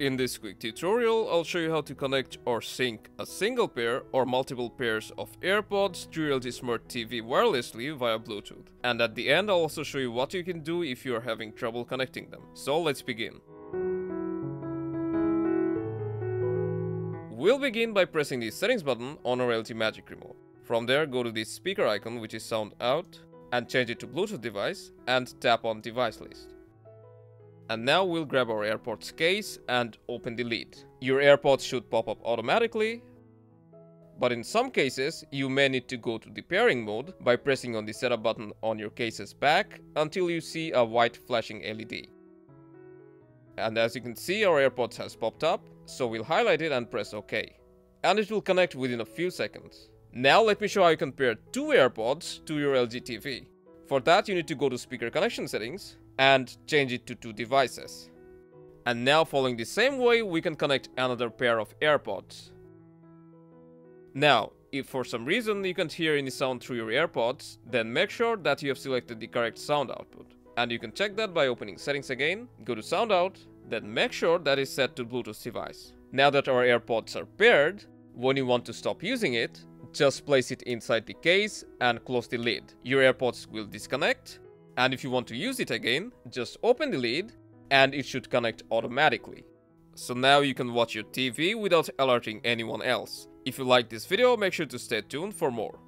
In this quick tutorial, I'll show you how to connect or sync a single pair or multiple pairs of AirPods to LG Smart TV wirelessly via Bluetooth. And at the end, I'll also show you what you can do if you're having trouble connecting them. So let's begin. We'll begin by pressing the settings button on our LG Magic Remote. From there, go to the speaker icon, which is sound out, and change it to Bluetooth device and tap on device list. And now we'll grab our AirPods case and open the lid. Your AirPods should pop up automatically, but in some cases, you may need to go to the pairing mode by pressing on the setup button on your case's back until you see a white flashing LED. And as you can see, our AirPods has popped up, so we'll highlight it and press OK. And it will connect within a few seconds. Now let me show how you can pair two AirPods to your LG TV. For that, you need to go to speaker connection settings and change it to two devices. And now, following the same way, we can connect another pair of AirPods. Now, if for some reason you can't hear any sound through your AirPods, then make sure that you have selected the correct sound output. And you can check that by opening settings again, go to sound out, then make sure that is set to Bluetooth device. Now that our AirPods are paired, when you want to stop using it, just place it inside the case and close the lid. Your AirPods will disconnect. And if you want to use it again, just open the lid and it should connect automatically. So now you can watch your TV without alerting anyone else. If you like this video, make sure to stay tuned for more.